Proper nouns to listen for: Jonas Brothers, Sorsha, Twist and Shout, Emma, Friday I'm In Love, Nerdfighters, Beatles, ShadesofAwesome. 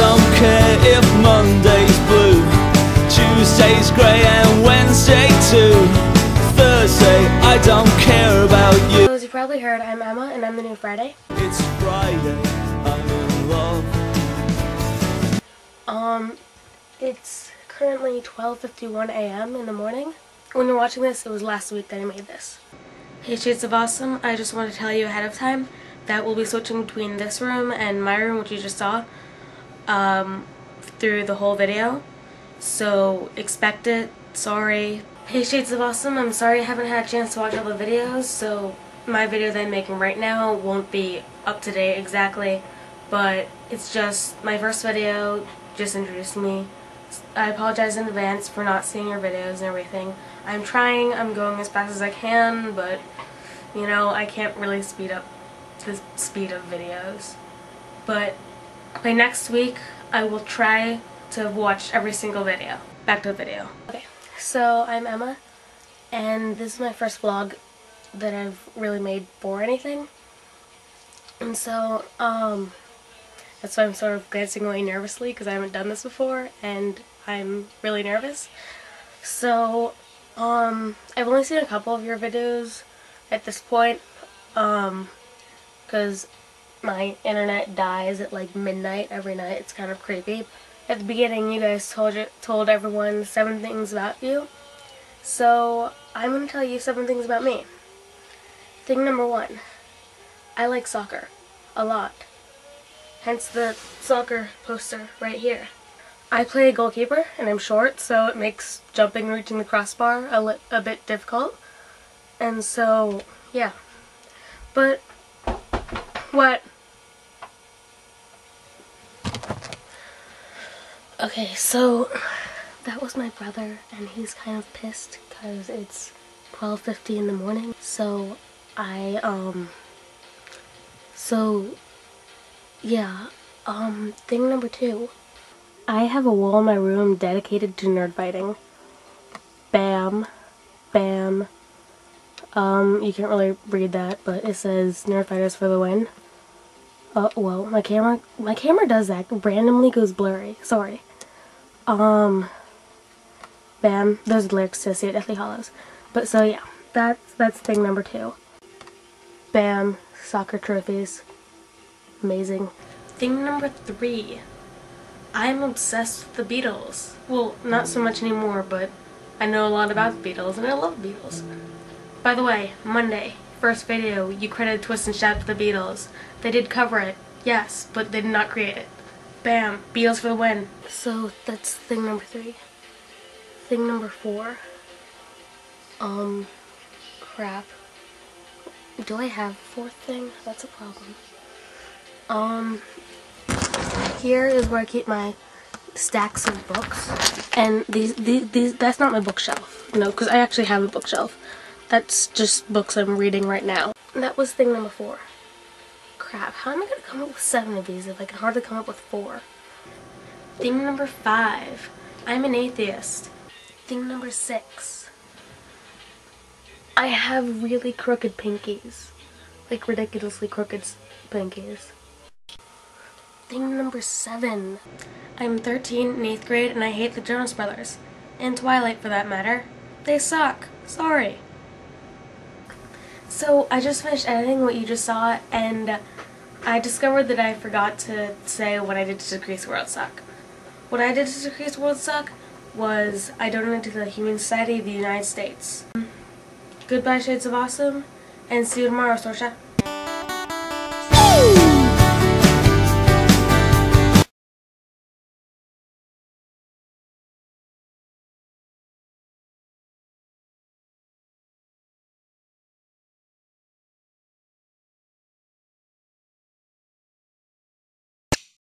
don't care if Monday's blue, Tuesday's grey and Wednesday too. Thursday, I don't care about you. Well, as you probably heard, I'm Emma and I'm the new Friday. It's Friday, I'm in love. It's currently 12:51 a.m. in the morning. When you're watching this, it was last week that I made this. Hey Shades of Awesome, I just want to tell you ahead of time that we'll be switching between this room and my room, which you just saw, through the whole video, so expect it. Sorry. Hey Shades of Awesome, I'm sorry I haven't had a chance to watch all the videos, so my video that I'm making right now won't be up to date exactly, but it's just my first video, just introduced me. I apologize in advance for not seeing your videos and everything. I'm trying, I'm going as fast as I can, but, you know, I can't really speed up the speed of videos. But by next week, I will try to watch every single video. Back to the video. Okay, so I'm Emma, and this is my first vlog that I've really made for anything. And so, that's why I'm sort of glancing away nervously, because I haven't done this before, and I'm really nervous. So, I've only seen a couple of your videos at this point, because my internet dies at like midnight every night. It's kind of creepy. At the beginning, you guys told everyone 7 things about you. So, I'm going to tell you 7 things about me. Thing number 1, I like soccer. A lot. Hence the soccer poster right here. I play goalkeeper, and I'm short, so it makes jumping and reaching the crossbar a bit difficult. And so, yeah. But, what? Okay, so, that was my brother, and he's kind of pissed, because it's 12:50 in the morning. So, thing number 2. I have a wall in my room dedicated to nerd fighting. Bam. Bam. You can't really read that, but it says Nerdfighters for the win. Well, my camera does that. Randomly goes blurry. Sorry. Bam. Those are the lyrics to Deathly Hallows. But so yeah, that's thing number 2. Bam. Soccer trophies. Amazing. Thing number 3, I'm obsessed with the Beatles. Well, not so much anymore, but I know a lot about the Beatles and I love the Beatles. By the way, Monday, first video, you credited Twist and Shout to the Beatles. They did cover it, yes, but they did not create it. Bam, Beatles for the win. So that's thing number 3. Thing number 4, crap. Do I have a 4th thing? That's a problem. Here is where I keep my stacks of books, and these that's not my bookshelf, no, because I actually have a bookshelf. That's just books I'm reading right now. And that was thing number 4. Crap, how am I gonna come up with 7 of these if I can hardly come up with 4? Thing number 5, I'm an atheist. Thing number 6, I have really crooked pinkies, like ridiculously crooked pinkies. Thing number 7. I'm 13 in 8th grade and I hate the Jonas Brothers. And Twilight for that matter. They suck. Sorry. So I just finished editing what you just saw and I discovered that I forgot to say what I did to decrease the world suck. What I did to decrease the world suck was I donated to the Humane Society of the United States. Goodbye Shades of Awesome and see you tomorrow, Sorsha.